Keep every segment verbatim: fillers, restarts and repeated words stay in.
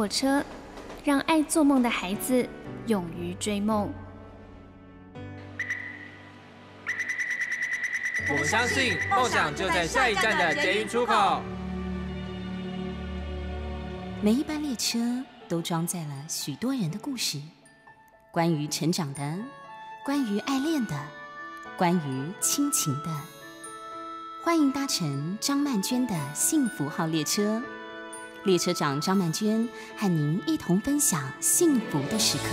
火车，让爱做梦的孩子勇于追梦。我们相信梦想就在下一站的捷运出口。每一班列车都装载了许多人的故事，关于成长的，关于爱恋的，关于亲情的。欢迎搭乘张曼娟的幸福号列车。列车长张曼娟和您一同分享幸福的时刻。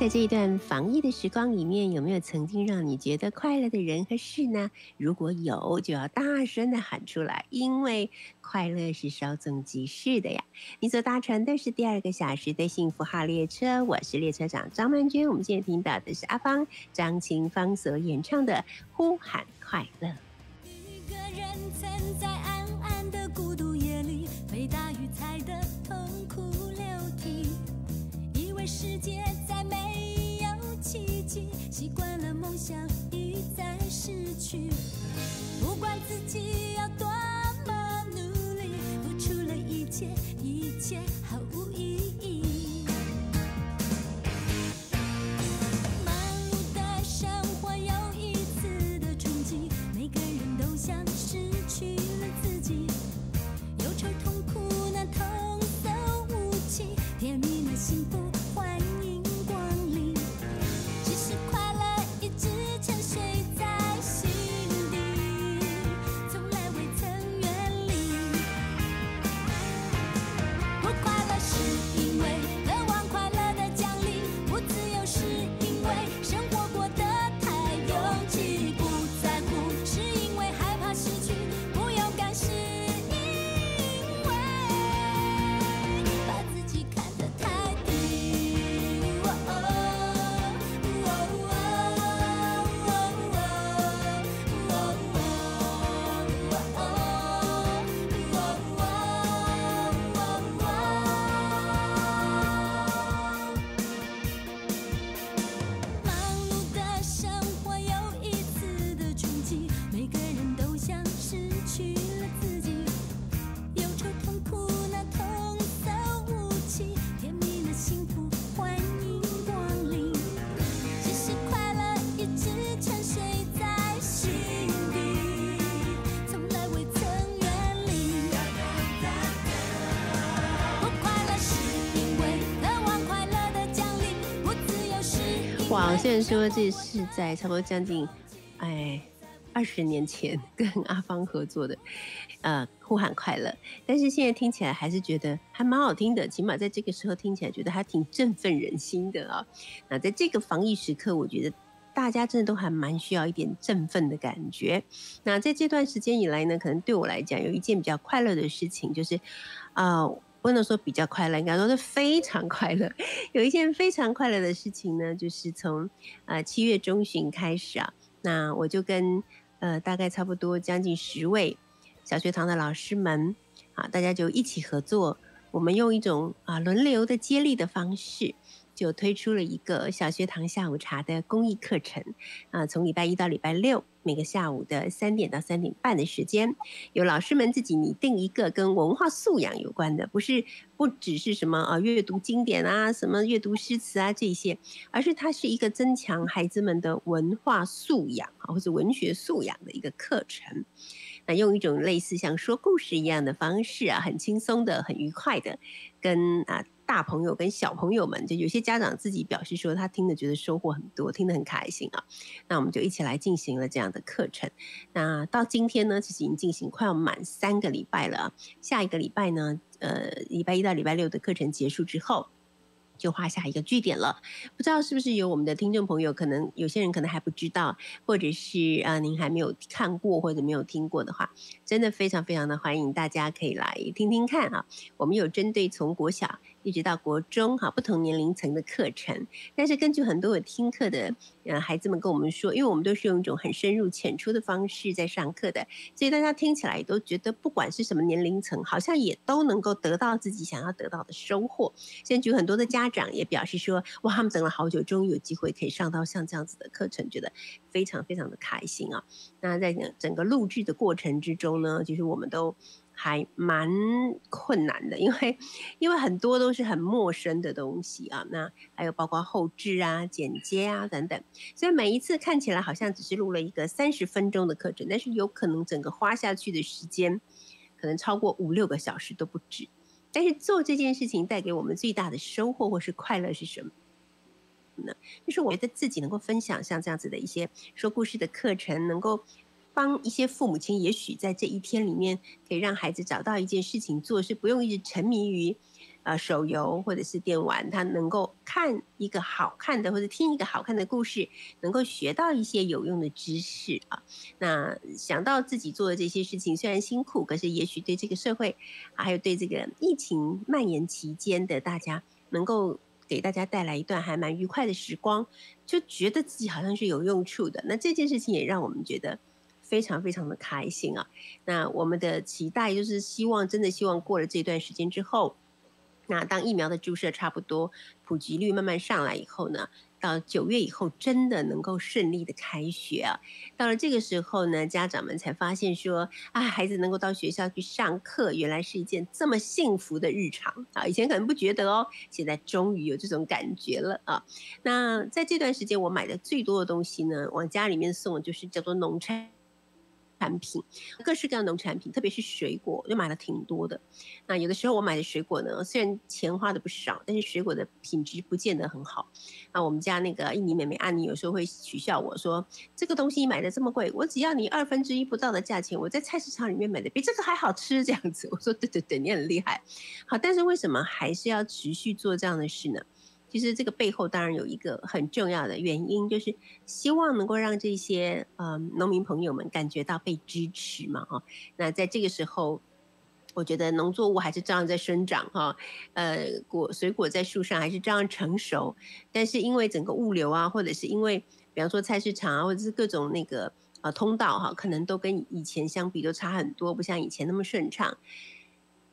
在这一段防疫的时光里面，有没有曾经让你觉得快乐的人和事呢？如果有，就要大声的喊出来，因为快乐是稍纵即逝的呀。你所搭乘的是第二个小时的幸福号列车，我是列车长张曼娟。我们现在听到的是阿芳、张清芳所演唱的《呼喊快乐》。一个人曾在暗暗的孤独夜里，被大雨踩得痛哭流涕，以为世界再没有奇迹，习惯了梦想一再失去，不管自己要多么努力，付出了一切，一切毫无意义。忙碌的生活有一次的冲击，每个人都想失去了自己，忧愁痛苦难童叟无欺，甜蜜的幸福欢迎光临，只是快乐一直沉睡在心底，从来未曾远离。不快乐是因为渴望快乐的奖励，不自由是因为生活过得太拥挤，不在乎是因为害怕失去，不勇敢是因为把自己看得太低。哦哦哦哦哦哦哦哦哦哦哦忙碌的生活有一次的冲击，每个人都像失去了自己，忧愁痛苦那童叟无欺，甜蜜的幸福欢迎光临，只是快乐一直沉睡在心底，从来未曾远离。不快乐是因为渴望快乐的奖励，不自由是因为哇，虽然说这是在差不多将近，哎，二十年前跟阿芳合作的，呃，呼喊快乐，但是现在听起来还是觉得还蛮好听的，起码在这个时候听起来觉得还挺振奋人心的啊、那在这个防疫时刻，我觉得大家真的都还蛮需要一点振奋的感觉。那在这段时间以来呢，可能对我来讲有一件比较快乐的事情，就是，啊、不能说比较快乐，应该说是非常快乐。有一件非常快乐的事情呢，就是从呃七月中旬开始啊，那我就跟呃大概差不多将近十位小学堂的老师们啊，大家就一起合作，我们用一种啊轮流的接力的方式，就推出了一个小学堂下午茶的公益课程啊，从礼拜一到礼拜六，每个下午的三点到三点半的时间，由老师们自己拟定一个跟文化素养有关的，不是不只是什么啊阅读经典啊，什么阅读诗词啊这些，而是它是一个增强孩子们的文化素养啊或者文学素养的一个课程。那用一种类似像说故事一样的方式啊，很轻松的、很愉快的，跟啊大朋友跟小朋友们，就有些家长自己表示说，他听的觉得收获很多，听得很开心啊。那我们就一起来进行了这样的课程。那到今天呢，其实已经进行快要满三个礼拜了啊。下一个礼拜呢，呃，礼拜一到礼拜六的课程结束之后，就画下一个句点了。不知道是不是有我们的听众朋友，可能有些人可能还不知道，或者是啊、呃、您还没有看过或者没有听过的话，真的非常非常的欢迎大家可以来听听看啊。我们有针对从国小一直到国中哈不同年龄层的课程，但是根据很多有听课的呃孩子们跟我们说，因为我们都是用一种很深入浅出的方式在上课的，所以大家听起来都觉得不管是什么年龄层，好像也都能够得到自己想要得到的收获。甚至有很多的家长也表示说，哇，他们等了好久，终于有机会可以上到像这样子的课程，觉得非常非常的开心啊。那在整个录制的过程之中呢，就是我们都还蛮困难的，因为因为很多都是很陌生的东西啊，那还有包括后置啊、剪接啊等等，所以每一次看起来好像只是录了一个三十分钟的课程，但是有可能整个花下去的时间可能超过五六个小时都不止。但是做这件事情带给我们最大的收获或是快乐是什么？就是我觉得自己能够分享像这样子的一些说故事的课程，能够帮一些父母亲也许在这一天里面可以让孩子找到一件事情做，是不用一直沉迷于、呃、手游或者是电玩，他能够看一个好看的或者听一个好看的故事，能够学到一些有用的知识啊。那想到自己做的这些事情虽然辛苦，可是也许对这个社会、啊、还有对这个疫情蔓延期间的大家，能够给大家带来一段还蛮愉快的时光，就觉得自己好像是有用处的。那这件事情也让我们觉得非常非常的开心啊！那我们的期待就是希望，真的希望过了这段时间之后，那当疫苗的注射差不多普及率慢慢上来以后呢，到九月以后真的能够顺利的开学啊！到了这个时候呢，家长们才发现说啊，孩子能够到学校去上课，原来是一件这么幸福的日常啊！以前可能不觉得哦，现在终于有这种感觉了啊！那在这段时间我买的最多的东西呢，往家里面送的就是叫做农产产品，各式各样的农产品，特别是水果，我就买了挺多的。那有的时候我买的水果呢，虽然钱花的不少，但是水果的品质不见得很好。那我们家那个印尼妹妹安妮有时候会取笑我说，这个东西买的这么贵，我只要你二分之一不到的价钱，我在菜市场里面买的比这个还好吃，这样子。我说对对对，你很厉害。好，但是为什么还是要持续做这样的事呢？其实这个背后当然有一个很重要的原因，就是希望能够让这些、呃、农民朋友们感觉到被支持嘛、哦、那在这个时候我觉得农作物还是照样在生长、哦呃、果水果在树上还是照样成熟，但是因为整个物流啊，或者是因为比方说菜市场啊，或者是各种那个、呃、通道、啊、可能都跟以前相比都差很多，不像以前那么顺畅。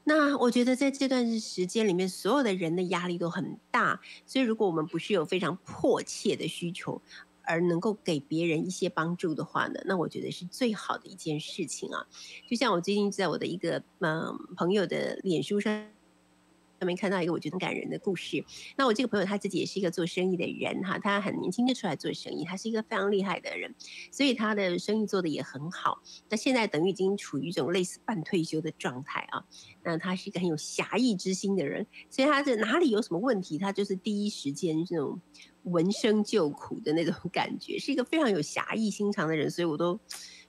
那我觉得在这段时间里面，所有的人的压力都很大，所以如果我们不是有非常迫切的需求，而能够给别人一些帮助的话呢，那我觉得是最好的一件事情啊。就像我最近在我的一个、呃、朋友的脸书上上面看到一个我觉得很感人的故事。那我这个朋友他自己也是一个做生意的人哈，他很年轻就出来做生意，他是一个非常厉害的人，所以他的生意做得也很好。那现在等于已经处于一种类似半退休的状态啊。那他是一个很有侠义之心的人，所以他这哪里有什么问题，他就是第一时间这种闻声救苦的那种感觉，是一个非常有侠义心肠的人，所以我都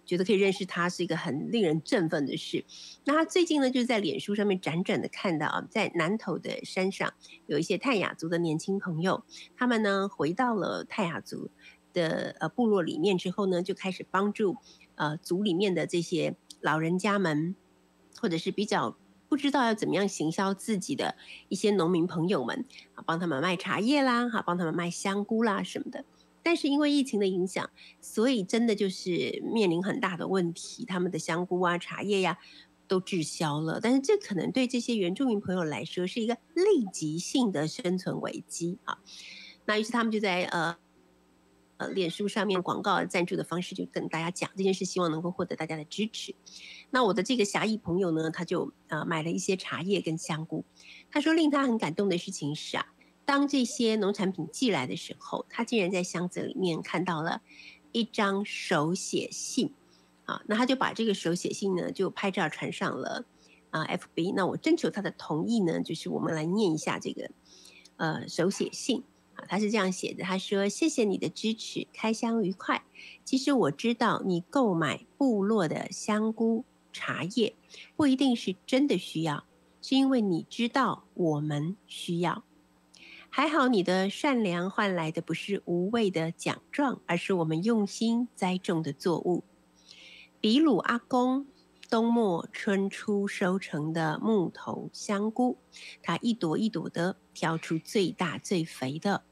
觉得可以认识他是一个很令人振奋的事。那他最近呢，就是在脸书上面辗转的看到啊，在南投的山上有一些泰雅族的年轻朋友，他们呢回到了泰雅族的呃部落里面之后呢，就开始帮助呃族里面的这些老人家们，或者是比较不知道要怎么样行销自己的一些农民朋友们啊，帮他们卖茶叶啦，啊，帮他们卖香菇啦什么的。但是因为疫情的影响，所以真的就是面临很大的问题，他们的香菇啊、茶叶呀、啊、都滞销了。但是这可能对这些原住民朋友来说是一个立即性的生存危机啊。那于是他们就在呃呃脸书上面广告赞助的方式就跟大家讲这件事，希望能够获得大家的支持。那我的这个侠义朋友呢，他就呃买了一些茶叶跟香菇。他说令他很感动的事情是啊，当这些农产品寄来的时候，他竟然在箱子里面看到了一张手写信啊，那他就把这个手写信呢就拍照传上了啊 F B。 那我征求他的同意呢，就是我们来念一下这个呃手写信啊，他是这样写的，他说：谢谢你的支持，开箱愉快。其实我知道你购买部落的香菇茶叶不一定是真的需要，是因为你知道我们需要。还好你的善良换来的不是无谓的奖状，而是我们用心栽种的作物。比鲁阿公冬末春初收成的木头香菇，他一朵一朵的挑出最大最肥的，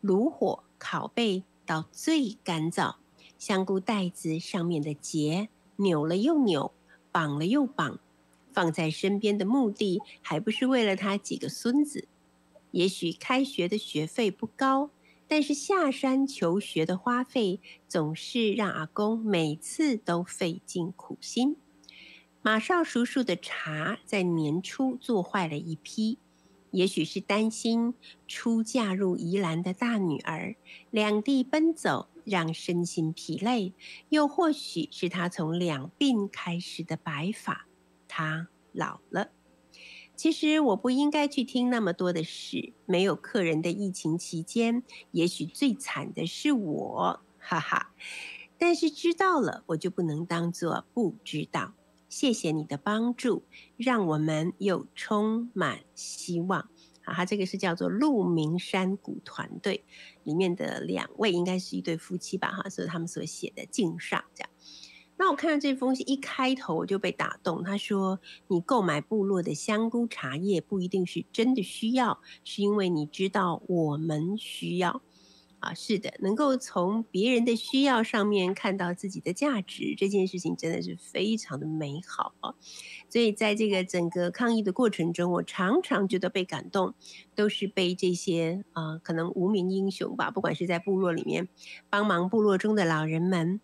炉火烤焙到最干燥，香菇袋子上面的结扭了又扭，绑了又绑，放在身边的目的还不是为了他几个孙子。也许开学的学费不高，但是下山求学的花费总是让阿公每次都费尽苦心。马少叔叔的茶在年初做坏了一批，也许是担心初嫁入宜兰的大女儿两地奔走让身心疲累，又或许是他从两鬓开始的白发，他老了。其实我不应该去听那么多的事，没有客人的疫情期间，也许最惨的是我，哈哈。但是知道了，我就不能当作不知道。谢谢你的帮助，让我们又充满希望。啊，他这个是叫做鹿鸣山谷团队里面的两位，应该是一对夫妻吧，哈，所以他们所写的敬上这样。那我看到这封信一开头我就被打动，他说你购买部落的香菇茶叶不一定是真的需要，是因为你知道我们需要。啊，是的，能够从别人的需要上面看到自己的价值，这件事情真的是非常的美好啊！所以在这个整个抗疫的过程中，我常常觉得被感动，都是被这些啊、呃，可能无名英雄吧，不管是在部落里面帮忙部落中的老人们，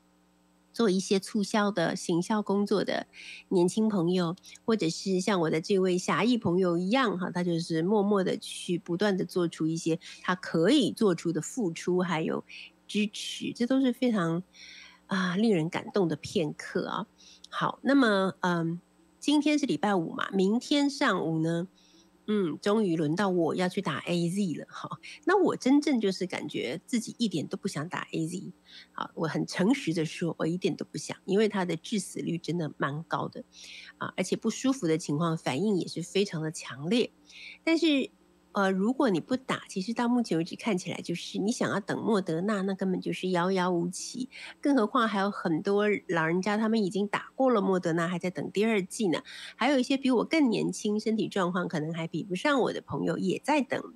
做一些促销的行销工作的年轻朋友，或者是像我的这位侠义朋友一样哈，他就是默默的去不断的做出一些他可以做出的付出，还有支持，这都是非常啊、呃、令人感动的片刻啊。好，那么嗯，今天是礼拜五嘛，明天上午呢，嗯，终于轮到我要去打 A Z 了哈。那我真正就是感觉自己一点都不想打 A Z。好，我很诚实的说，我一点都不想，因为它的致死率真的蛮高的，啊，而且不舒服的情况反应也是非常的强烈。但是，呃，如果你不打，其实到目前为止看起来就是你想要等莫德纳，那根本就是遥遥无期。更何况还有很多老人家他们已经打过了莫德纳，还在等第二剂呢。还有一些比我更年轻，身体状况可能还比不上我的朋友，也在等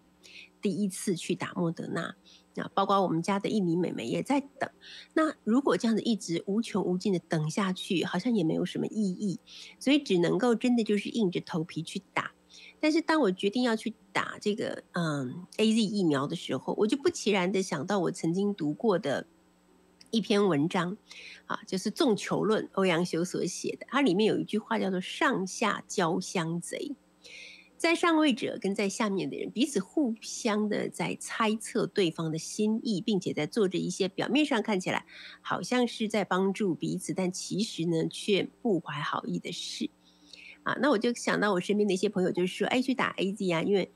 第一次去打莫德纳。啊，包括我们家的一米妹妹也在等。那如果这样子一直无穷无尽的等下去，好像也没有什么意义，所以只能够真的就是硬着头皮去打。但是当我决定要去打这个嗯 A Z 疫苗的时候，我就不其然的想到我曾经读过的一篇文章，啊，就是《纵囚论》欧阳修所写的，它里面有一句话叫做"上下交相贼"，在上位者跟在下面的人彼此互相的在猜测对方的心意，并且在做着一些表面上看起来好像是在帮助彼此，但其实呢却不怀好意的事。啊，那我就想到我身边的一些朋友，就是说，哎，去打 A Z 啊，因为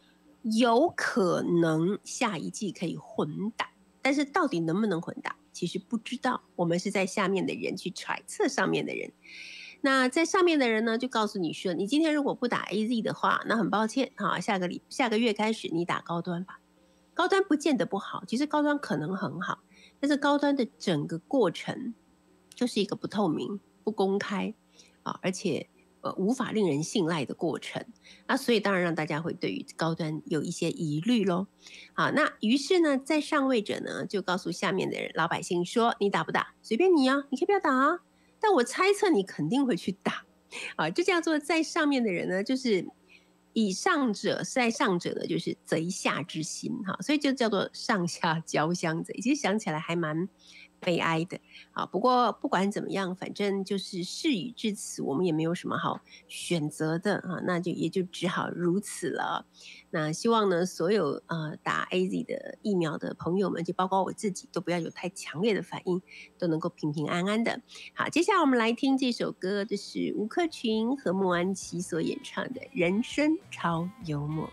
有可能下一季可以混打，但是到底能不能混打，其实不知道。我们是在下面的人去揣测上面的人，那在上面的人呢，就告诉你说，你今天如果不打 A Z 的话，那很抱歉啊，下个礼下个月开始你打高端吧。高端不见得不好，其实高端可能很好，但是高端的整个过程就是一个不透明、不公开啊，而且。呃，无法令人信赖的过程，那所以当然让大家会对于高端有一些疑虑咯。好，那于是呢，在上位者呢就告诉下面的人老百姓说，你打不打随便你啊，你可以不要打啊，但我猜测你肯定会去打啊，就叫做在上面的人呢，就是以上者在上者呢，就是贼下之心哈，所以就叫做上下交相贼。其实想起来还蛮悲哀的啊，不过不管怎么样，反正就是事已至此，我们也没有什么好选择的啊，那就也就只好如此了。那希望呢，所有呃打 A Z 的疫苗的朋友们，就包括我自己，都不要有太强烈的反应，都能够平平安安的。好，接下来我们来听这首歌，这是吴克群和莫安琪所演唱的《人生超幽默》。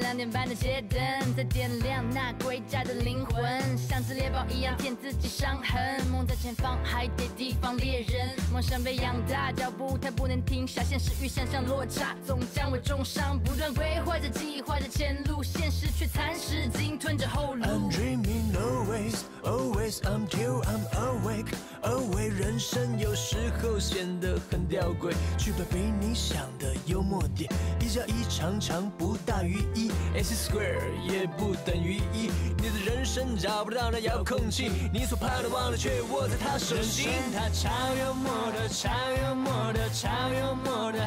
两点半的街灯在点亮那归家的灵魂，像只猎豹一样舔自己伤痕，梦在前方还得提防猎人，梦想被养大，脚步它不能停下，现实与想象落差总将我重伤，不断规划着计划着前路，现实却蚕食鲸吞着后路。 I'm dreaming always always until I'm awake awake， 人生有时候显得很吊诡，去把比你想的幽默点，一加一常常不大于一，一 ，x square 也不等于一。你的人生找不到那遥控器，你所盼的望的却握在他手心。他超幽默的，超幽默的，超幽默的。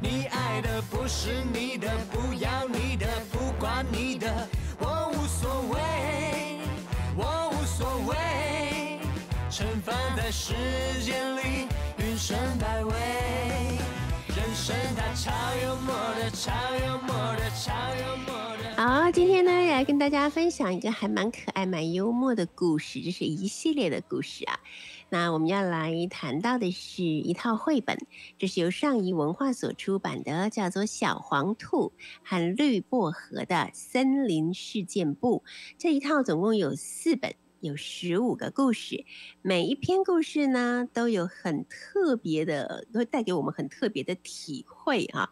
你爱的不是你的，不要你的，不管你的，我无所谓，我无所谓。盛放在时间里，云生百味。 好，今天呢，来跟大家分享一个还蛮可爱、蛮幽默的故事，这是一系列的故事啊。那我们要来谈到的是一套绘本，这是由上译文化所出版的，叫做《小黄兔和绿薄荷的森林事件簿》。这一套总共有四本。 有十五个故事，每一篇故事呢都有很特别的，都会带给我们很特别的体会啊。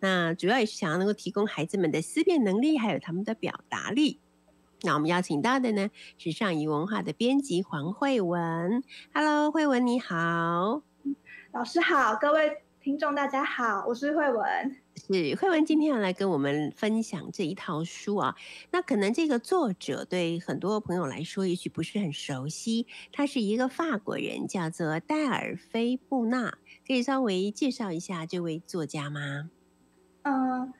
那主要也是想要能够提供孩子们的思辨能力，还有他们的表达力。那我们邀请到的呢是上译文化的编辑黄惠雯。Hello， 惠雯你好，老师好，各位听众大家好，我是惠雯。 是惠雯今天要来跟我们分享这一套书啊，那可能这个作者对很多朋友来说也许不是很熟悉，他是一个法国人，叫做戴尔菲布纳，可以稍微介绍一下这位作家吗？嗯、呃，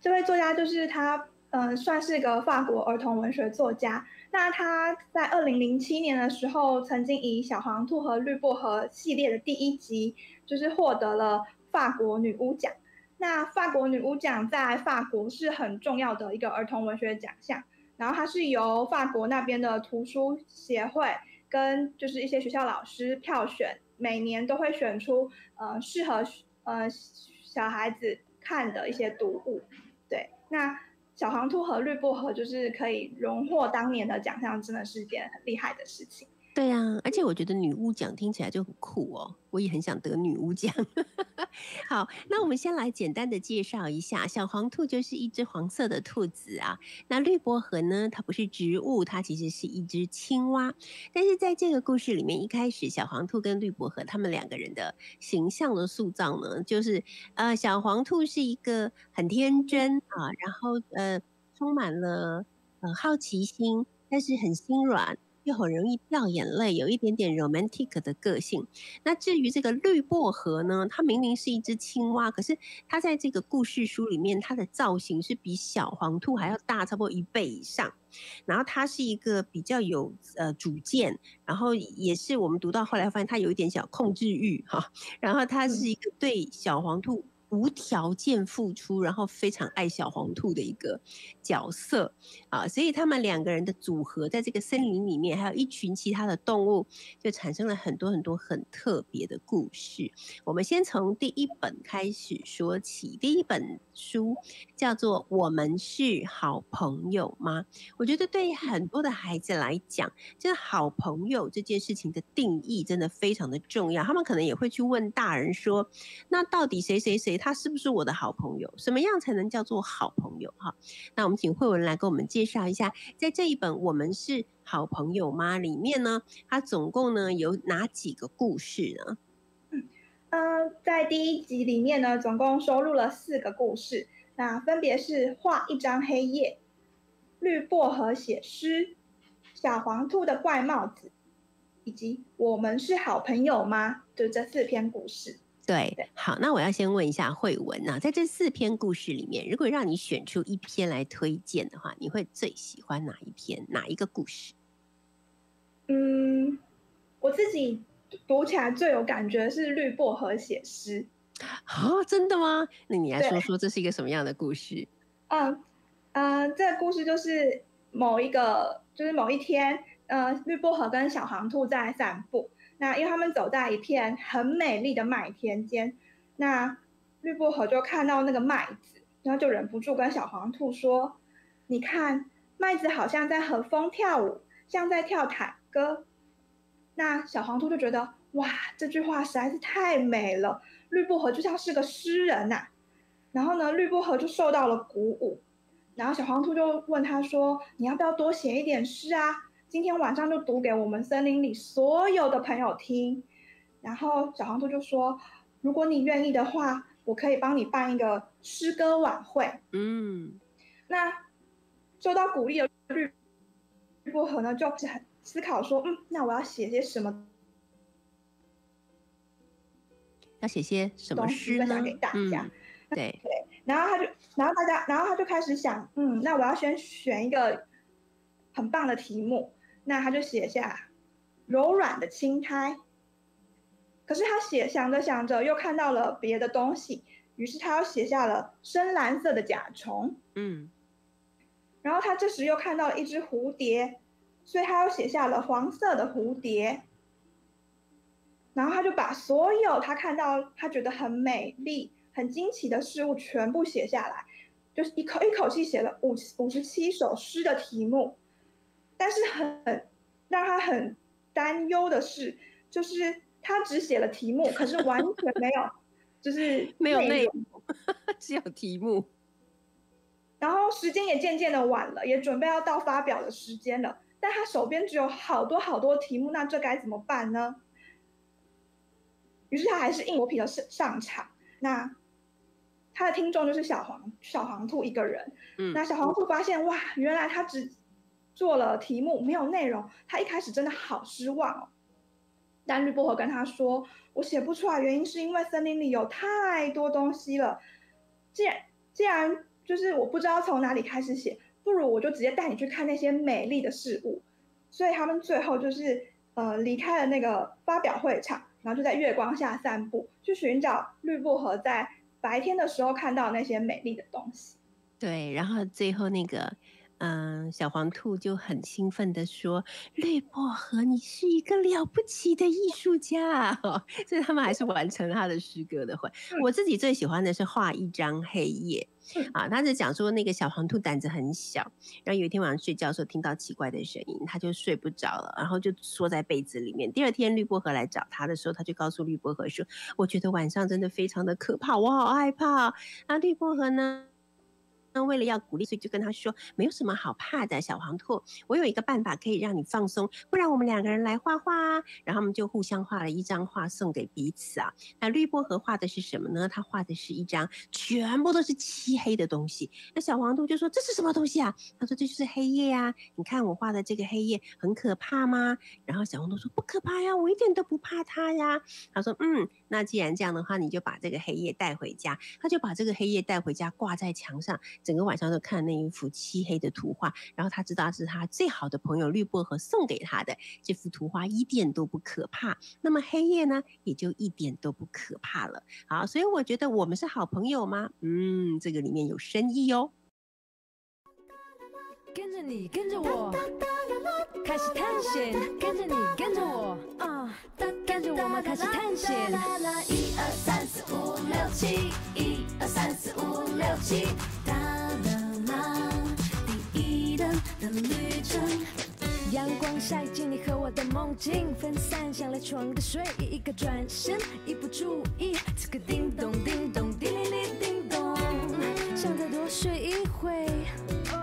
这位作家就是他，嗯、呃，算是个法国儿童文学作家。那他在二零零七年的时候，曾经以《小黄兔和绿薄荷》系列的第一集，就是获得了。 法国女巫奖，那法国女巫奖在法国是很重要的一个儿童文学奖项，然后它是由法国那边的图书协会跟就是一些学校老师票选，每年都会选出呃适合呃小孩子看的一些读物。对，那小黄兔和绿薄荷就是可以荣获当年的奖项，真的是一件很厉害的事情。 对啊，而且我觉得女巫奖听起来就很酷哦，我也很想得女巫奖。好，那我们先来简单的介绍一下，小黄兔就是一只黄色的兔子啊。那绿薄荷呢，它不是植物，它其实是一只青蛙。但是在这个故事里面，一开始小黄兔跟绿薄荷他们两个人的形象的塑造呢，就是呃，小黄兔是一个很天真啊，然后呃，充满了呃好奇心，但是很心软。 又很容易掉眼泪，有一点点 romantic 的个性。那至于这个绿薄荷呢，它明明是一只青蛙，可是它在这个故事书里面，它的造型是比小黄兔还要大，差不多一倍以上。然后它是一个比较有呃主见，然后也是我们读到后来发现它有一点小控制欲哈、啊。然后它是一个对小黄兔。 无条件付出，然后非常爱小黄兔的一个角色啊，所以他们两个人的组合在这个森林里面，还有一群其他的动物，就产生了很多很多很特别的故事。我们先从第一本开始说起，第一本书叫做《我们是好朋友吗》。我觉得对很多的孩子来讲，就是好朋友这件事情的定义真的非常的重要。他们可能也会去问大人说，那到底谁谁谁？ 他是不是我的好朋友？什么样才能叫做好朋友？哈，那我们请惠雯来给我们介绍一下，在这一本《我们是好朋友吗》里面呢，它总共呢有哪几个故事呢？嗯，呃，在第一集里面呢，总共收录了四个故事，那分别是画一张黑夜、绿薄荷写诗、小黄兔的怪帽子，以及我们是好朋友吗？就这四篇故事。 对，好，那我要先问一下惠雯啊，在这四篇故事里面，如果让你选出一篇来推荐的话，你会最喜欢哪一篇？哪一个故事？嗯，我自己读起来最有感觉是《绿薄荷写诗》哦，真的吗？那你来说说这是一个什么样的故事？嗯嗯、呃呃，这个故事就是某一个，就是某一天，呃，绿薄荷跟小黄兔在散步。 那因为他们走在一片很美丽的麦田间，那绿薄荷就看到那个麦子，然后就忍不住跟小黄兔说：“你看，麦子好像在和风跳舞，像在跳探戈。”那小黄兔就觉得哇，这句话实在是太美了，绿薄荷就像是个诗人呐、啊。然后呢，绿薄荷就受到了鼓舞，然后小黄兔就问他说：“你要不要多写一点诗啊？” 今天晚上就读给我们森林里所有的朋友听，然后小黄兔就说：“如果你愿意的话，我可以帮你办一个诗歌晚会。嗯，那受到鼓励的绿薄荷呢，就很思考说，嗯，那我要写些什么？要写些什么诗呢？分享给大家。嗯 对, 对，然后他就，然后大家，然后他就开始想，嗯，那我要先选一个很棒的题目。那他就写下柔软的青苔。可是他写想着想着，又看到了别的东西，于是他又写下了深蓝色的甲虫。嗯，然后他这时又看到了一只蝴蝶，所以他又写下了黄色的蝴蝶。然后他就把所有他看到他觉得很美丽、 很惊奇的事物全部写下来，就是一口一口气写了五五十七首诗的题目。但是很让他很担忧的是，就是他只写了题目，可是完全没有，就是没有内容，只有题目。然后时间也渐渐的晚了，也准备要到发表的时间了，但他手边只有好多好多题目，那这该怎么办呢？于是他还是硬磨皮的上场。那 他的听众就是小黄小黄兔一个人。嗯、那小黄兔发现哇，原来他只做了题目，没有内容。他一开始真的好失望哦。但绿薄荷跟他说：“我写不出来，原因是因为森林里有太多东西了。既然既然就是我不知道从哪里开始写，不如我就直接带你去看那些美丽的事物。”所以他们最后就是呃离开了那个发表会场，然后就在月光下散步，去寻找绿薄荷在 白天的时候看到那些美丽的东西。对，然后最后那个，嗯、呃，小黄兔就很兴奋的说：“绿薄荷，你是一个了不起的艺术家。哦”所以他们还是完成了他的诗歌的会。嗯、我自己最喜欢的是画一张黑夜。 啊，他是讲说那个小黄兔胆子很小，然后有一天晚上睡觉的时候听到奇怪的声音，他就睡不着了，然后就缩在被子里面。第二天绿薄荷来找他的时候，他就告诉绿薄荷说：“我觉得晚上真的非常的可怕，我好害怕、哦。”啊，绿薄荷呢，那为了要鼓励，所以就跟他说：“没有什么好怕的，小黄兔，我有一个办法可以让你放松，不然我们两个人来画画啊。”然后他们就互相画了一张画送给彼此啊。那绿薄荷画的是什么呢？他画的是一张全部都是漆黑的东西。那小黄兔就说：“这是什么东西啊？”他说：“这就是黑夜啊，你看我画的这个黑夜很可怕吗？”然后小黄兔说：“不可怕呀，我一点都不怕它呀。”他说：“嗯，那既然这样的话，你就把这个黑夜带回家。”他就把这个黑夜带回家，挂在墙上。 整个晚上都看那一幅漆黑的图画，然后他知道是他最好的朋友绿薄荷送给他的这幅图画，一点都不可怕。那么黑夜呢，也就一点都不可怕了。好，所以我觉得我们是好朋友吗？嗯，这个里面有深意哦。跟着你，跟着我，开始探险。跟着你，跟着我，啊，跟着我们开始探险。一二三四五六七，一二三四五六七。 的旅程，阳光晒进你和我的梦境，分散想赖床的睡意，一个转身，一不注意，此刻叮咚叮咚叮铃铃叮咚，想再多睡一会，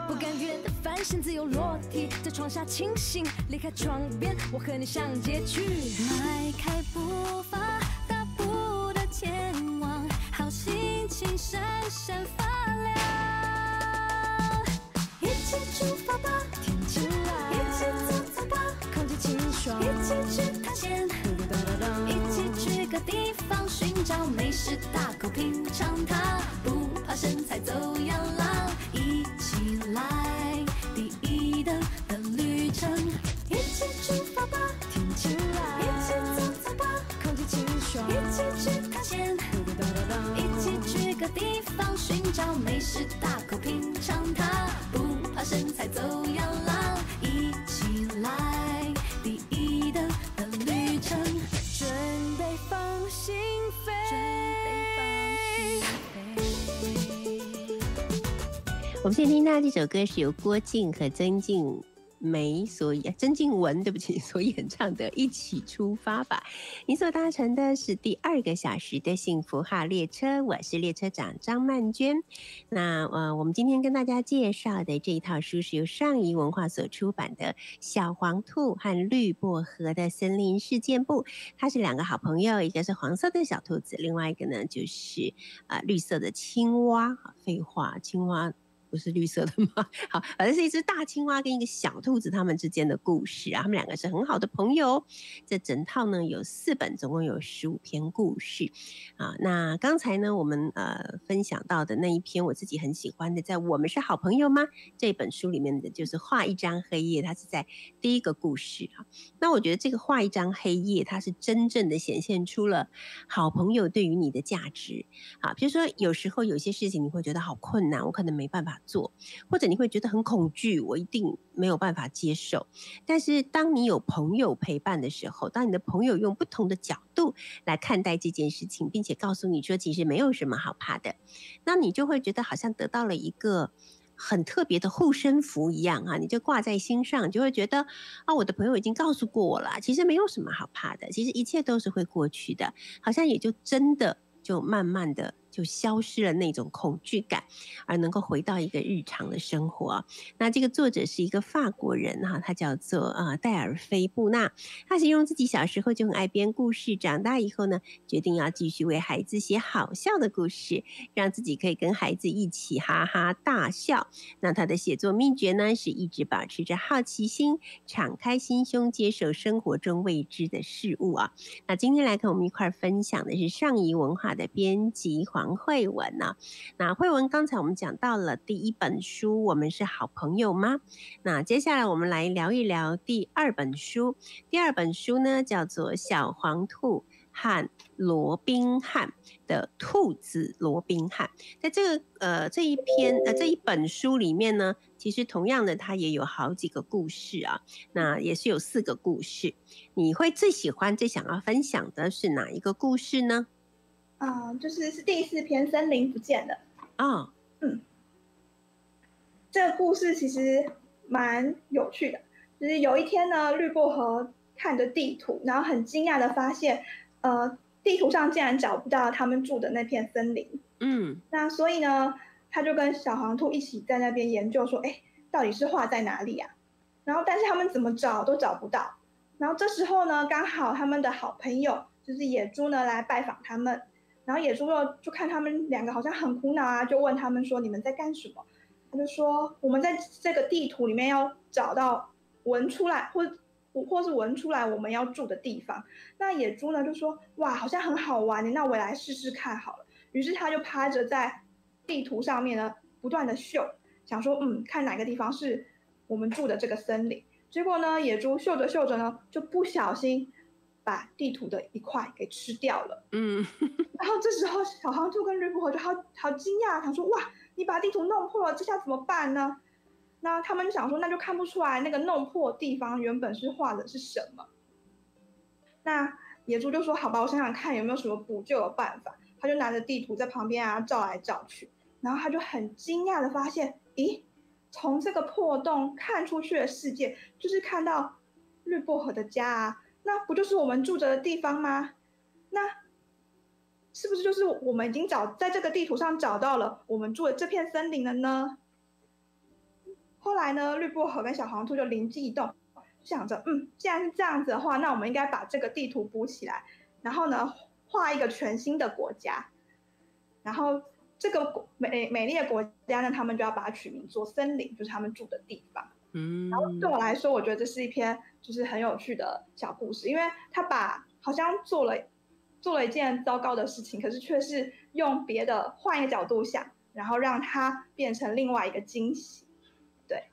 不甘愿的翻身，自由落体，在床下清醒，离开床边，我和你上街去，迈开步伐，大步的前往，好心情闪闪发亮，一起出发吧。 一起去探险，一起去个地方寻找美食，大口品尝它，不怕身材走样啦！一起来，第一的的旅程，一起出发吧，天晴啦！一起走走吧，空气清爽，一起去探险，一起去个地方寻找美食，大口品尝它，不怕身材走样啦！一起来。 我们现在听到这首歌是由郭靖和曾静梅所演曾静文，对不起，所演唱的《一起出发吧》。你所搭乘的是第二个小时的幸福号列车，我是列车长张曼娟。那呃，我们今天跟大家介绍的这一套书是由上誼文化所出版的《小黄兔和绿薄荷的森林事件簿》，它是两个好朋友，一个是黄色的小兔子，另外一个呢就是啊、呃、绿色的青蛙。废话，青蛙不是绿色的吗？好，反正是一只大青蛙跟一个小兔子他们之间的故事啊，他们两个是很好的朋友。这整套呢有四本，总共有十五篇故事啊。那刚才呢我们呃分享到的那一篇我自己很喜欢的，在《我们是好朋友吗》这本书里面的，就是画一张黑夜，它是在第一个故事啊。那我觉得这个画一张黑夜，它是真正的显现出了好朋友对于你的价值啊。比如说有时候有些事情你会觉得好困难，我可能没办法做，或者你会觉得很恐惧，我一定没有办法接受。但是当你有朋友陪伴的时候，当你的朋友用不同的角度来看待这件事情，并且告诉你说其实没有什么好怕的，那你就会觉得好像得到了一个很特别的护身符一样啊，你就挂在心上，就会觉得啊，我的朋友已经告诉过我了，其实没有什么好怕的，其实一切都是会过去的，好像也就真的就慢慢的就消失了那种恐惧感，而能够回到一个日常的生活。那这个作者是一个法国人哈，他叫做呃戴尔菲布纳。他形容自己小时候就很爱编故事，长大以后呢，决定要继续为孩子写好笑的故事，让自己可以跟孩子一起哈哈大笑。那他的写作秘诀呢，是一直保持着好奇心，敞开心胸，接受生活中未知的事物啊。那今天来跟我们一块分享的是上誼文化的编辑黄惠文呢、啊？那惠文刚才我们讲到了第一本书，我们是好朋友吗？那接下来我们来聊一聊第二本书。第二本书呢叫做《小黄兔和罗宾汉的兔子罗宾汉》。在这个呃这一篇呃这一本书里面呢，其实同样的它也有好几个故事啊，那也是有四个故事。你会最喜欢最想要分享的是哪一个故事呢？嗯，就是是第四篇《森林不见了》啊， oh. 嗯，这个故事其实蛮有趣的。就是有一天呢，绿薄荷看着地图，然后很惊讶的发现，呃，地图上竟然找不到他们住的那片森林。嗯，那所以呢，他就跟小黄兔一起在那边研究说，哎，到底是画在哪里啊？然后，但是他们怎么找都找不到。然后这时候呢，刚好他们的好朋友就是野猪呢来拜访他们。然后野猪肉就看他们两个好像很苦恼啊，就问他们说：“你们在干什么？”他就说：“我们在这个地图里面要找到闻出来，或或是闻出来我们要住的地方。”那野猪呢就说：“哇，好像很好玩，那我来试试看好了。”于是他就趴着在地图上面呢，不断的嗅，想说：“嗯，看哪个地方是我们住的这个森林。”结果呢，野猪嗅着嗅着呢，就不小心把地图的一块给吃掉了。嗯，然后这时候小黄兔跟绿薄荷就好好惊讶，想说：“哇，你把地图弄破了，这下怎么办呢？”那他们想说，那就看不出来那个弄破的地方原本是画的是什么。那野猪就说：“好吧，我想想看有没有什么补救的办法。”他就拿着地图在旁边啊照来照去，然后他就很惊讶的发现，咦，从这个破洞看出去的世界，就是看到绿薄荷的家啊。那不就是我们住着的地方吗？那是不是就是我们已经找在这个地图上找到了我们住的这片森林了呢？后来呢，绿薄荷跟小黄兔就灵机一动，想着，嗯，既然是这样子的话，那我们应该把这个地图补起来，然后呢，画一个全新的国家。然后这个美美丽的国家呢，他们就要把它取名做森林，就是他们住的地方。嗯，然后对我来说，我觉得这是一篇就是很有趣的小故事，因为他把好像做了做了一件糟糕的事情，可是却是用别的换一个角度想，然后让它变成另外一个惊喜。对，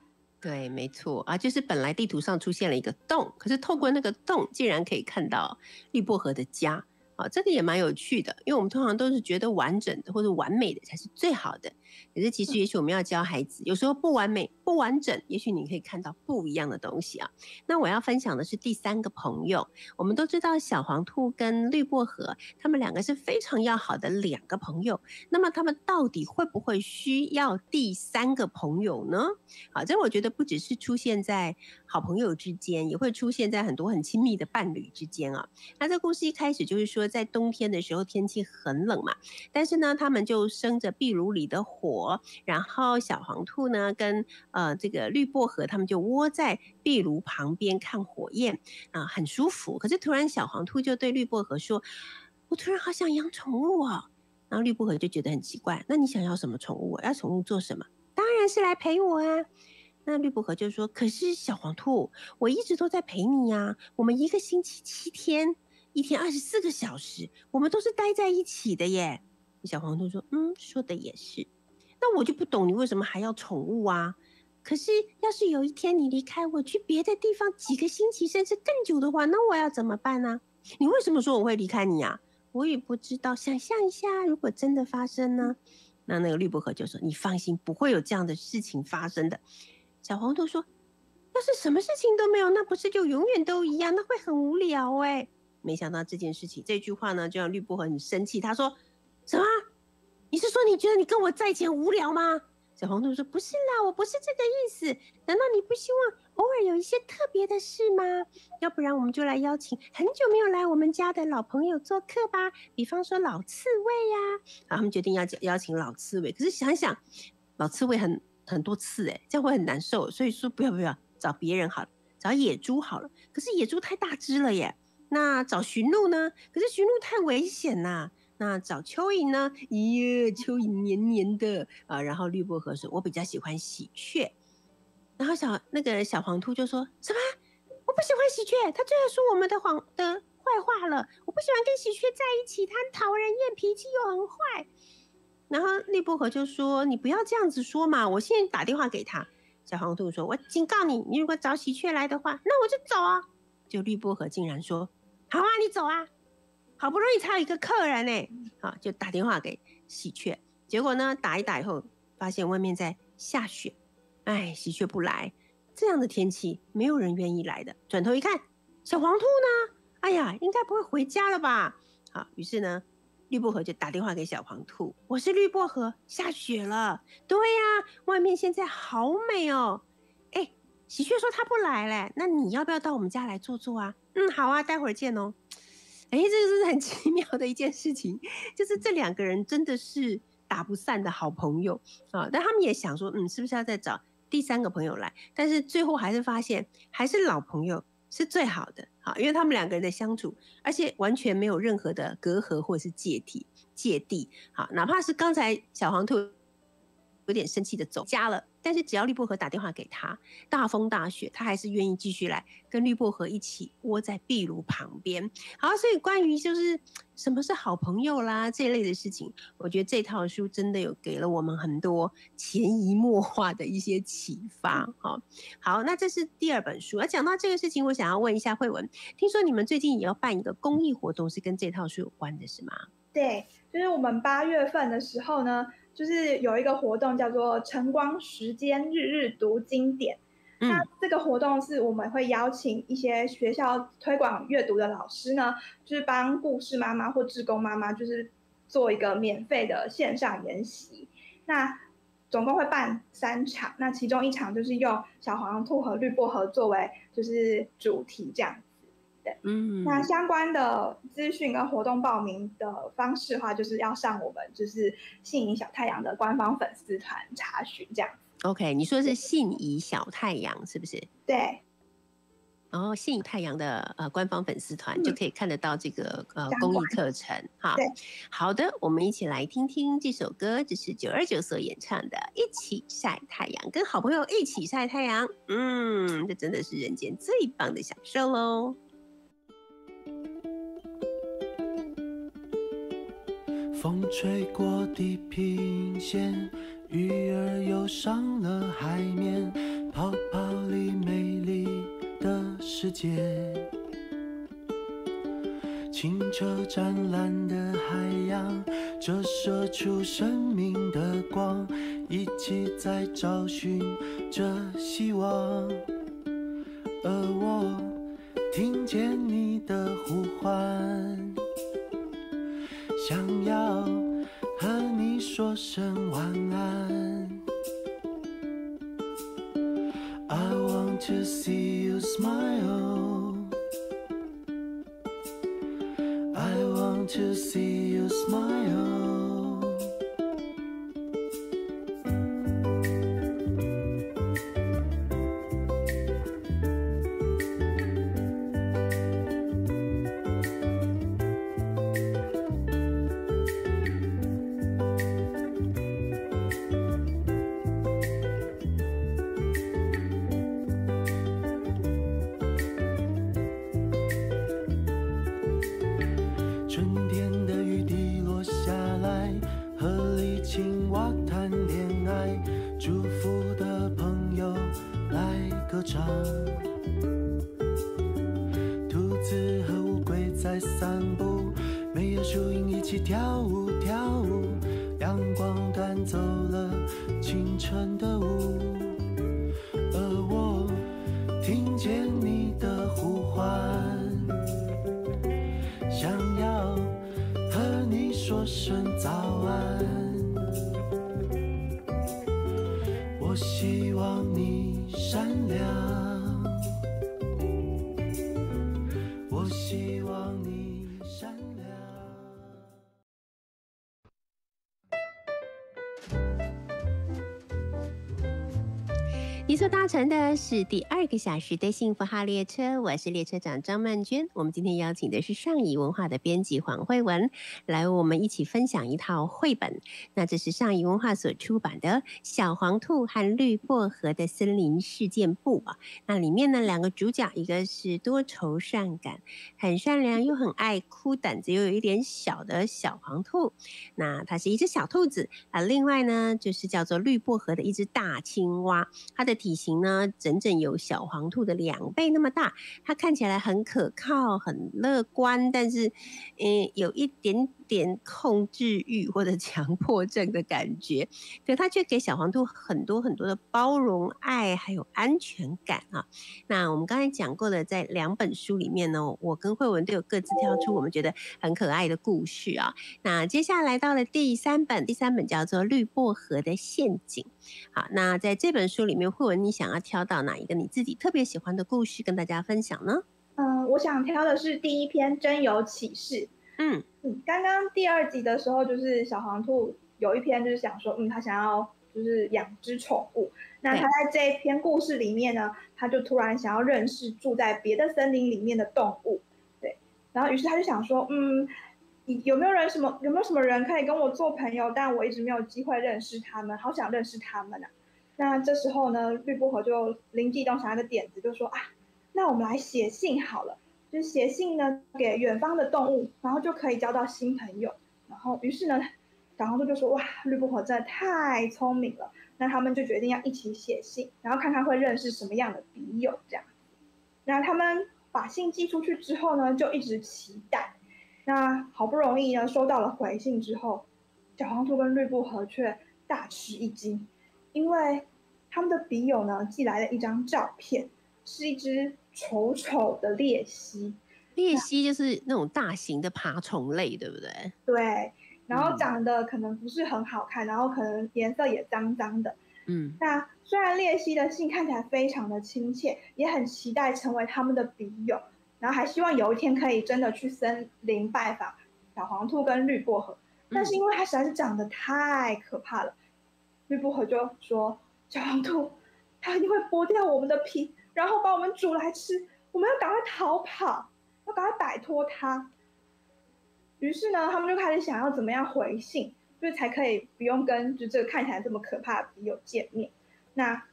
对，没错啊，就是本来地图上出现了一个洞，可是透过那个洞，竟然可以看到绿薄荷的家。啊、哦，这个也蛮有趣的，因为我们通常都是觉得完整的或者完美的才是最好的，可是其实也许我们要教孩子，有时候不完美、不完整，也许你可以看到不一样的东西啊。那我要分享的是第三个朋友，我们都知道小黄兔跟绿薄荷，他们两个是非常要好的两个朋友。那么他们到底会不会需要第三个朋友呢？好，这我觉得不只是出现在好朋友之间，也会出现在很多很亲密的伴侣之间啊。那这故事一开始就是说，在冬天的时候天气很冷嘛，但是呢，他们就生着壁炉里的火，然后小黄兔呢跟呃这个绿薄荷他们就窝在壁炉旁边看火焰啊、呃，很舒服。可是突然小黄兔就对绿薄荷说：“我突然好想养宠物哦。”然后绿薄荷就觉得很奇怪：“那你想要什么宠物？要宠物做什么？”“当然是来陪我啊。”那绿薄荷就说：“可是小黄兔，我一直都在陪你呀、啊，我们一个星期七天，一天二十四个小时，我们都是待在一起的耶。”小黄兔说：“嗯，说的也是。那我就不懂你为什么还要宠物啊？可是要是有一天你离开我去别的地方几个星期甚至更久的话，那我要怎么办呢、啊？你为什么说我会离开你啊？我也不知道，想象一下，如果真的发生呢？”那那个绿薄荷就说：“你放心，不会有这样的事情发生的。”小黄兔说：“要是什么事情都没有，那不是就永远都一样？那会很无聊哎、欸。”没想到这件事情，这句话呢，就让绿薄荷很生气。他说：“什么？你是说你觉得你跟我在一起很无聊吗？”小黄兔说：“不是啦，我不是这个意思。难道你不希望偶尔有一些特别的事吗？要不然我们就来邀请很久没有来我们家的老朋友做客吧，比方说老刺猬呀、啊。”然后他们决定要邀请老刺猬。可是想想，老刺猬很。很多次哎、欸，这样会很难受，所以说不要不要，找别人好了，找野猪好了。可是野猪太大只了耶。那找驯鹿呢？可是驯鹿太危险啦。那找蚯蚓呢？咦，蚯蚓黏黏的啊。然后绿薄荷说：“我比较喜欢喜鹊。”然后小那个小黄兔就说：“什么？我不喜欢喜鹊，他最爱说我们的黄的坏话了。我不喜欢跟喜鹊在一起，他很讨人厌，脾气又很坏。”然后绿薄荷就说：“你不要这样子说嘛，我现在打电话给他。”小黄兔说：“我警告你，你如果找喜鹊来的话，那我就走啊。”就绿薄荷竟然说：“好啊，你走啊，好不容易才有一个客人呢。”好，就打电话给喜鹊。结果呢，打一打以后，发现外面在下雪，哎，喜鹊不来，这样的天气没有人愿意来的。转头一看，小黄兔呢？哎呀，应该不会回家了吧？好，于是呢，绿薄荷就打电话给小黄兔：“我是绿薄荷，下雪了。”“对呀、啊，外面现在好美哦。”“哎，喜鹊说他不来嘞，那你要不要到我们家来坐坐啊？”“嗯，好啊，待会儿见哦。”哎，这是很奇妙的一件事情，就是这两个人真的是打不散的好朋友啊。但他们也想说，嗯，是不是要再找第三个朋友来？但是最后还是发现，还是老朋友是最好的，好，因为他们两个人的相处，而且完全没有任何的隔阂或者是芥蒂芥蒂。好，哪怕是刚才小黄兔有点生气的走家了，但是只要绿薄荷打电话给他，大风大雪，他还是愿意继续来跟绿薄荷一起窝在壁炉旁边。好，所以关于就是什么是好朋友啦这一类的事情，我觉得这套书真的有给了我们很多潜移默化的一些启发。好，好，那这是第二本书。而讲到这个事情，我想要问一下惠雯，听说你们最近也要办一个公益活动，是跟这套书有关的是吗？对，就是我们八月份的时候呢，就是有一个活动叫做晨光时间日日读经典。嗯、那这个活动是我们会邀请一些学校推广阅读的老师呢，就是帮故事妈妈或志工妈妈就是做一个免费的线上研习。那总共会办三场，那其中一场就是用小黄兔和绿薄荷作为就是主题这样子。对，嗯，那相关的资讯跟活动报名的方式的话，就是要上我们就是信影小太阳的官方粉丝团查询这样子。OK， 你说是信宜小太阳是不是？对。然后、哦、信宜太阳的、呃、官方粉丝团、嗯、就可以看得到这个、呃、公益课程。好，好的，我们一起来听听这首歌，这是九二九所演唱的《一起晒太阳》，跟好朋友一起晒太阳。嗯，这真的是人间最棒的享受喽。风吹过地平线，鱼儿游上了海面，泡泡里美丽的世界，清澈湛蓝的海洋，折射出生命的光，一起在找寻着希望。而我听见你的呼唤，想要和你说声晚安。I want to see you smile. I want to see you smile. 乘的是第二个小时的幸福号列车，我是列车长张曼娟。我们今天邀请的是上译文化的编辑黄惠文，来我们一起分享一套绘本。那这是上译文化所出版的《小黄兔和绿薄荷的森林事件簿》啊。那里面呢，两个主角，一个是多愁善感、很善良又很爱哭，胆子又有一点小的小黄兔。那它是一只小兔子啊。另外呢，就是叫做绿薄荷的一只大青蛙，它的体型呢，整整有小黄兔的两倍那么大。它看起来很可靠、很乐观，但是，嗯，有一点点控制欲或者强迫症的感觉。可它却给小黄兔很多很多的包容、爱，还有安全感啊。那我们刚才讲过的，在两本书里面呢，我跟惠文都有各自挑出我们觉得很可爱的故事啊。那接下来到了第三本，第三本叫做《绿薄荷的陷阱》。好，那在这本书里面，惠文，你想要挑到哪一个你自己特别喜欢的故事跟大家分享呢？嗯、呃，我想挑的是第一篇《真有启示》。嗯嗯，刚刚第二集的时候，就是小黄兔有一篇就是想说，嗯，他想要就是养只宠物。那他在这一篇故事里面呢，他就突然想要认识住在别的森林里面的动物。对，然后于是他就想说，嗯，有没有人什么有没有什么人可以跟我做朋友？但我一直没有机会认识他们，好想认识他们啊！那这时候呢，绿薄荷就灵机一动，想一个点子，就说啊，那我们来写信好了。就写信呢给远方的动物，然后就可以交到新朋友。然后于是呢，小黄兔就说：“哇，绿薄荷真的太聪明了。”那他们就决定要一起写信，然后看看会认识什么样的笔友这样。那他们把信寄出去之后呢，就一直期待。那好不容易呢收到了回信之后，小黄兔跟绿薄荷却大吃一惊，因为他们的笔友呢寄来了一张照片，是一只丑丑的鬣蜥，鬣蜥就是那种大型的爬虫类，对不对？对，然后长得可能不是很好看，嗯、然后可能颜色也脏脏的。嗯，那虽然鬣蜥的信看起来非常的亲切，也很期待成为他们的笔友，然后还希望有一天可以真的去森林拜访小黄兔跟绿薄荷，但是因为它实在是长得太可怕了，嗯、绿薄荷就说：“小黄兔，它一定会剥掉我们的皮，然后把我们煮来吃，我们要赶快逃跑，要赶快摆脱他。”于是呢，他们就开始想要怎么样回信，就是才可以不用跟就这个看起来这么可怕的笔友见面。那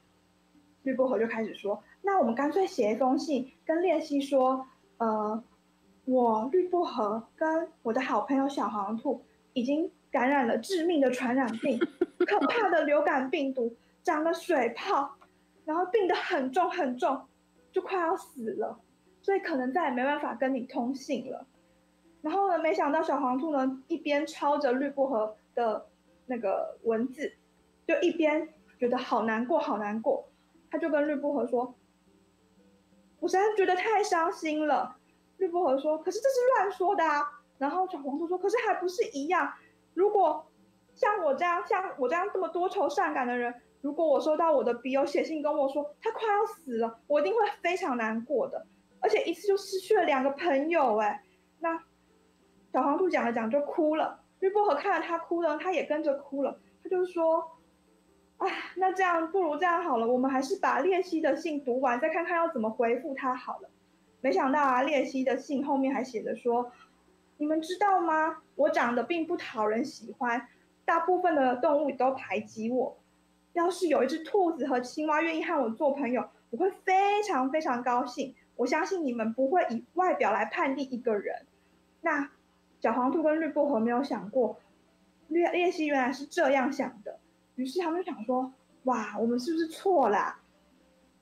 绿薄荷就开始说：“那我们干脆写一封信，跟鬣蜥说，呃，我绿薄荷跟我的好朋友小黄兔已经感染了致命的传染病，可怕的流感病毒，长了水泡。”然后病得很重很重，就快要死了，所以可能再也没办法跟你通信了。然后呢，没想到小黄兔呢一边抄着绿薄荷的那个文字，就一边觉得好难过好难过，他就跟绿薄荷说：“我实在觉得太伤心了。”绿薄荷说：“可是这是乱说的啊。”然后小黄兔说：“可是还不是一样？如果像我这样像我这样这么多愁善感的人，如果我收到我的笔友写信跟我说他快要死了，我一定会非常难过的，而且一次就失去了两个朋友。”哎，那小黄兔讲了讲就哭了，绿薄荷看了他哭了，他也跟着哭了，他就说：“哎，那这样不如这样好了，我们还是把列西的信读完，再看看要怎么回复他好了。”没想到啊，列西的信后面还写着说：“你们知道吗？我长得并不讨人喜欢。大部分的动物都排挤我，要是有一只兔子和青蛙愿意和我做朋友，我会非常非常高兴。我相信你们不会以外表来判定一个人。”那小黄兔跟绿薄荷没有想过，列西原来是这样想的，于是他们就想说：“哇，我们是不是错啦？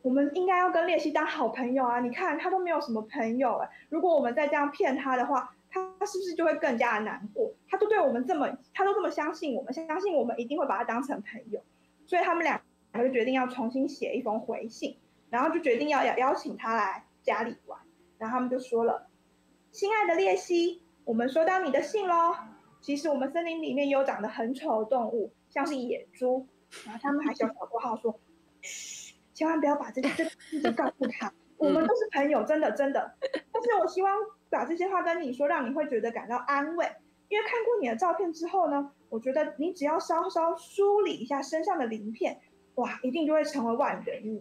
我们应该要跟列西当好朋友啊！你看他都没有什么朋友哎、欸，如果我们再这样骗他的话，他是不是就会更加的难过？他都对我们这么，他都这么相信我们，相信我们一定会把他当成朋友。”所以他们两个就决定要重新写一封回信，然后就决定要邀请他来家里玩。然后他们就说了：“亲爱的列西，我们收到你的信喽。其实我们森林里面有长得很丑的动物，像是野猪。”然后他们还小小括号说：“嘘，千万不要把这些事情告诉他，我们都是朋友，真的真的。但是我希望把这些话跟你说，让你会觉得感到安慰。因为看过你的照片之后呢，我觉得你只要稍稍梳理一下身上的鳞片，哇，一定就会成为万人迷。”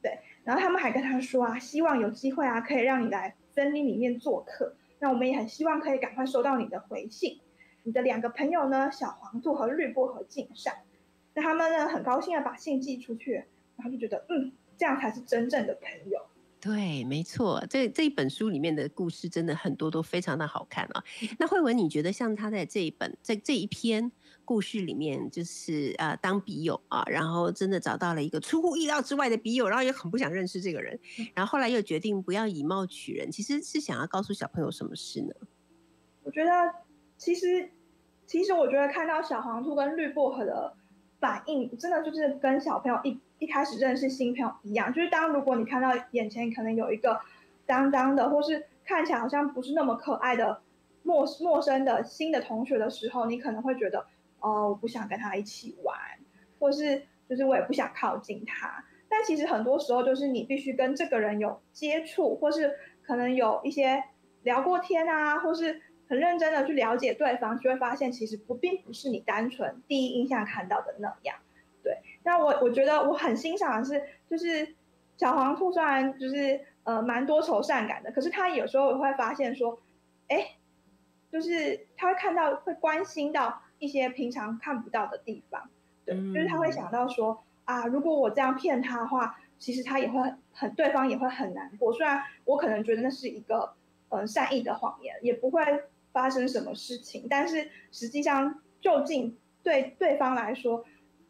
对，然后他们还跟他说啊，希望有机会啊，可以让你来森林里面做客。那我们也很希望可以赶快收到你的回信。你的两个朋友呢，小黄兔和绿薄荷敬上。那他们呢，很高兴的把信寄出去，然后就觉得，嗯，这样才是真正的朋友。对，没错，这这一本书里面的故事真的很多都非常的好看啊。那惠文，你觉得像他在这一本在这一篇故事里面，就是啊、呃、当笔友啊，然后真的找到了一个出乎意料之外的笔友，然后也很不想认识这个人，然后后来又决定不要以貌取人，其实是想要告诉小朋友什么事呢？我觉得，其实其实我觉得看到小黄兔跟绿薄荷的反应，真的就是跟小朋友一。一开始认识新朋友一样，就是当如果你看到眼前可能有一个脏脏的，或是看起来好像不是那么可爱的陌陌生的新的同学的时候，你可能会觉得，哦，我不想跟他一起玩，或是就是我也不想靠近他。但其实很多时候就是你必须跟这个人有接触，或是可能有一些聊过天啊，或是很认真的去了解对方，就会发现其实不并不是你单纯第一印象看到的那样。对，那我我觉得我很欣赏的是，就是小黄兔虽然就是呃蛮多愁善感的，可是他有时候我会发现说，哎，就是他会看到会关心到一些平常看不到的地方，对，就是他会想到说啊，如果我这样骗他的话，其实他也会很对方也会很难过，虽然我可能觉得那是一个呃善意的谎言，也不会发生什么事情，但是实际上究竟对对方来说，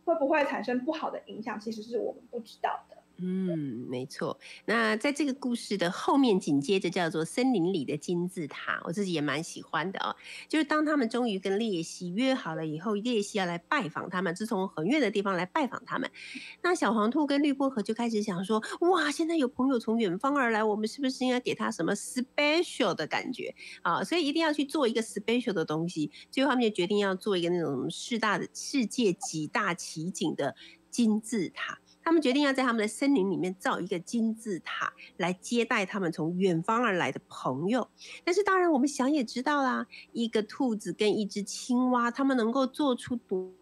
会不会产生不好的影响，其实是我们不知道的。嗯，没错。那在这个故事的后面紧接着叫做森林里的金字塔，我自己也蛮喜欢的哦。就是当他们终于跟列西约好了以后，列西要来拜访他们，是从很远的地方来拜访他们。那小黄兔跟绿薄荷就开始想说，哇，现在有朋友从远方而来，我们是不是应该给他什么 special 的感觉啊？所以一定要去做一个 special 的东西。最后他们就决定要做一个那种世大的世界几大奇景的金字塔。他们决定要在他们的森林里面造一个金字塔来接待他们从远方而来的朋友。但是当然我们想也知道啦，一个兔子跟一只青蛙，他们能够做出多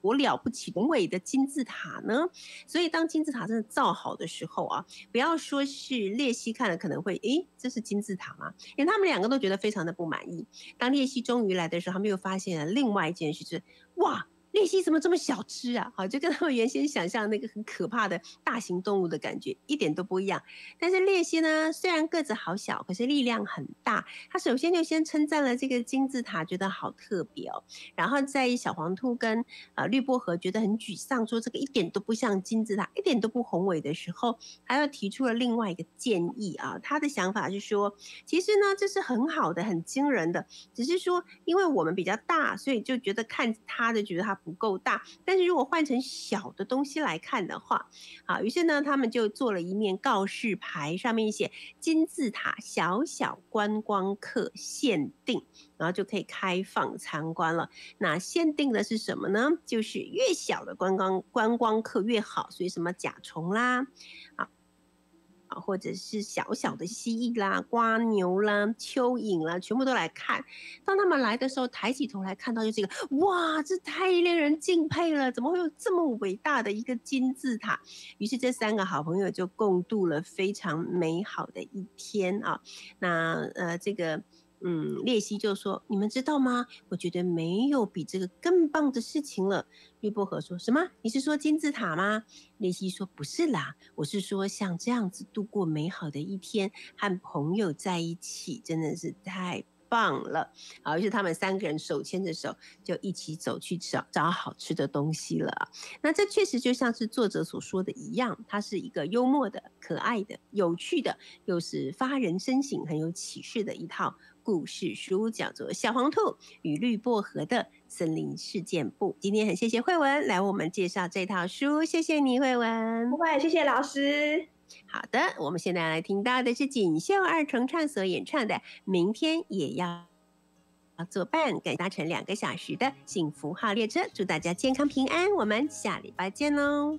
多了不起宏伟的金字塔呢？所以当金字塔真的造好的时候啊，不要说是列西看了可能会，诶，这是金字塔吗？因为他们两个都觉得非常的不满意。当列西终于来的时候，他们又发现了另外一件事，就是哇，鬣蜥怎么这么小只啊？好，就跟他们原先想象那个很可怕的大型动物的感觉一点都不一样。但是鬣蜥呢，虽然个子好小，可是力量很大。他首先就先称赞了这个金字塔，觉得好特别哦。然后在小黄兔跟呃绿薄荷觉得很沮丧，说这个一点都不像金字塔，一点都不宏伟的时候，还要提出了另外一个建议啊。他的想法是说，其实呢这是很好的、很惊人的，只是说因为我们比较大，所以就觉得看它的觉得它不够大，但是如果换成小的东西来看的话，啊，于是呢，他们就做了一面告示牌，上面写金字塔小小观光客限定，然后就可以开放参观了。那限定的是什么呢？就是越小的观光观光客越好，所以什么甲虫啦，啊。啊，或者是小小的蜥蜴啦、瓜牛啦、蚯蚓啦，全部都来看。当他们来的时候，抬起头来看到就是一个，哇，这太令人敬佩了！怎么会有这么伟大的一个金字塔？于是这三个好朋友就共度了非常美好的一天啊。那呃，这个。嗯，鬣蜥就说：“你们知道吗？我觉得没有比这个更棒的事情了。”绿薄荷说什么？你是说金字塔吗？鬣蜥说：“不是啦，我是说像这样子度过美好的一天，和朋友在一起，真的是太棒了。”好，于是他们三个人手牵着手，就一起走去找找好吃的东西了。那这确实就像是作者所说的一样，它是一个幽默的、可爱的、有趣的，又是发人深省、很有启示的一套故事书，叫做《小黄兔与绿薄荷的森林事件簿》。今天很谢谢惠文来为我们介绍这套书，谢谢你，惠文。不会，谢谢老师。好的，我们现在来听到的是锦绣二重唱所演唱的《明天也要作伴》，感谢搭乘两个小时的幸福号列车，祝大家健康平安，我们下礼拜见喽。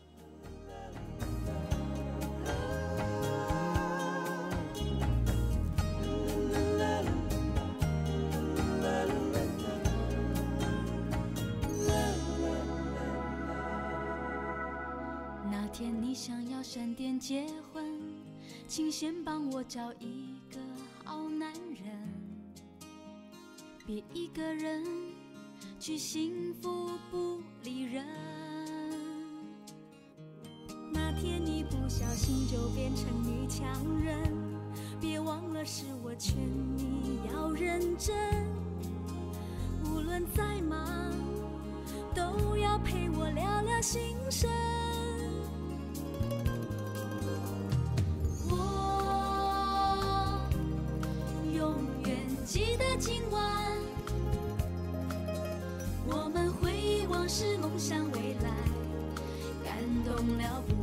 你想要闪电结婚，请先帮我找一个好男人，别一个人去幸福不理人。那天你不小心就变成女强人，别忘了是我劝你要认真，无论再忙都要陪我聊聊心声。记得今晚，我们回忆往事，梦想未来，感动了不？